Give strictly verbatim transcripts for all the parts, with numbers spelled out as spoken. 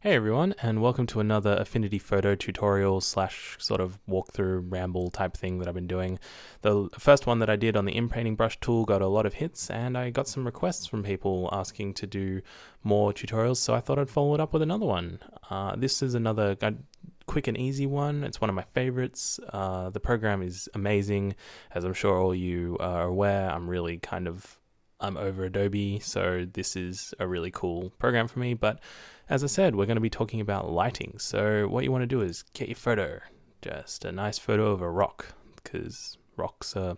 Hey everyone, and welcome to another Affinity Photo tutorial slash sort of walkthrough ramble type thing that I've been doing. The first one that I did on the inpainting brush tool got a lot of hits, and I got some requests from people asking to do more tutorials, so I thought I'd follow it up with another one. Uh, this is another uh, quick and easy one. It's one of my favorites. Uh, the program is amazing. As I'm sure all you are aware, I'm really kind of I'm over Adobe, so this is a really cool program for me. But as I said, we're going to be talking about lighting. So what you want to do is get your photo, just a nice photo of a rock, because rocks are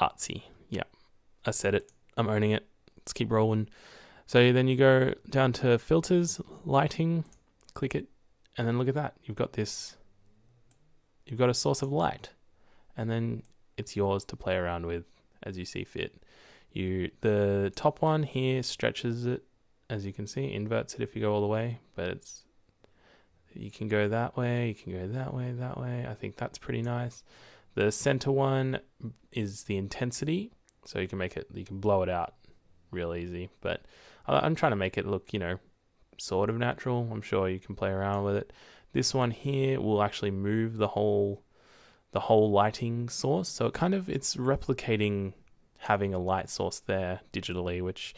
artsy. Yeah, I said it. I'm owning it. Let's keep rolling. So then you go down to filters, lighting, click it, and then look at that. You've got this. You've got a source of light, and then it's yours to play around with as you see fit. You, the top one here stretches it, as you can see, inverts it if you go all the way, but it's, you can go that way, you can go that way, that way. I think that's pretty nice. The center one is the intensity, so you can make it, you can blow it out real easy, but I'm trying to make it look, you know, sort of natural. I'm sure you can play around with it. This one here will actually move the whole, the whole lighting source, so it kind of, it's replicating having a light source there digitally, which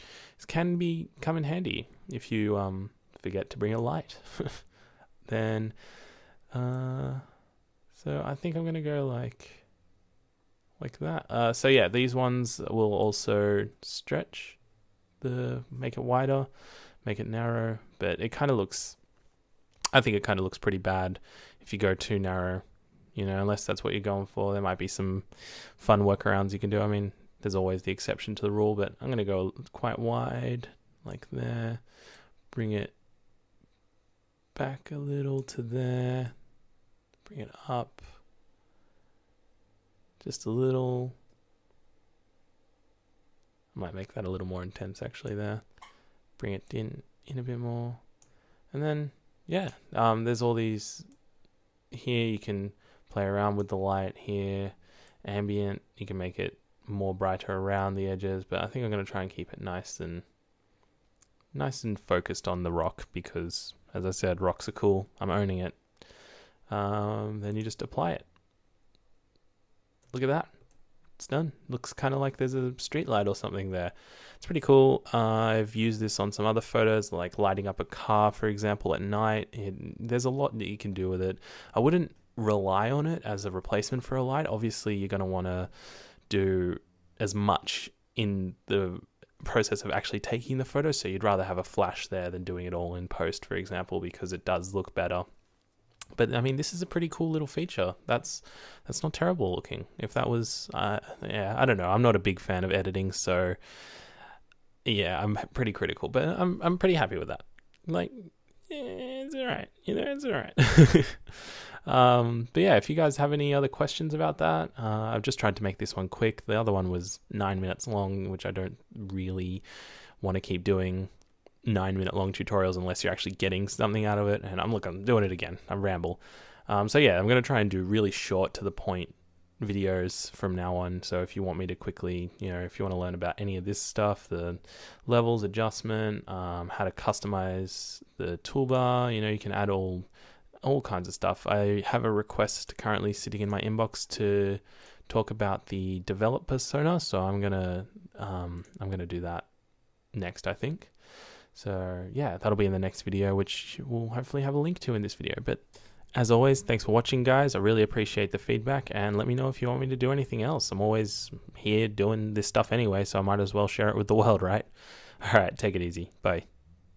can be come in handy if you um, forget to bring a light. Then, uh, so I think I'm gonna go like like that. Uh, so yeah, these ones will also stretch, the make it wider, make it narrow, but it kind of looks, I think it kind of looks pretty bad if you go too narrow, you know, unless that's what you're going for. There might be some fun workarounds you can do. I mean, there's always the exception to the rule, but I'm going to go quite wide, like there. Bring it back a little to there. Bring it up just a little. I might make that a little more intense actually there. Bring it in, in a bit more. And then, yeah, um, there's all these here. You can play around with the light here. Ambient, you can make it more brighter around the edges, but I think I'm going to try and keep it nice and nice and focused on the rock, because as I said, rocks are cool. I'm owning it. Um, then you just apply it. Look at that. It's done. Looks kind of like there's a street light or something there. It's pretty cool. Uh, I've used this on some other photos, like lighting up a car, for example, at night. It, there's a lot that you can do with it. I wouldn't rely on it as a replacement for a light. Obviously, you're going to want to do as much in the process of actually taking the photo, so you'd rather have a flash there than doing it all in post, for example, because it does look better. But I mean, this is a pretty cool little feature. That's that's not terrible looking. If that was, uh, yeah, I don't know. I'm not a big fan of editing, so yeah, I'm pretty critical. But I'm I'm pretty happy with that. Like, yeah, it's all right. You know, it's all right. Um, but yeah, if you guys have any other questions about that, uh, I've just tried to make this one quick. The other one was nine minutes long, which I don't really want to keep doing nine minute long tutorials unless you're actually getting something out of it. And I'm, look, I'm doing it again. I'm ramble. Um, so yeah, I'm going to try and do really short to the point videos from now on. So if you want me to quickly, you know, if you want to learn about any of this stuff, the levels, adjustment, um, how to customize the toolbar, you know, you can add all all kinds of stuff. I have a request currently sitting in my inbox to talk about the develop persona, so I'm gonna um, I'm gonna do that next, I think. So yeah, that'll be in the next video, which we'll hopefully have a link to in this video. But as always, thanks for watching, guys. I really appreciate the feedback, and let me know if you want me to do anything else. I'm always here doing this stuff anyway, so I might as well share it with the world, right? All right, take it easy. Bye.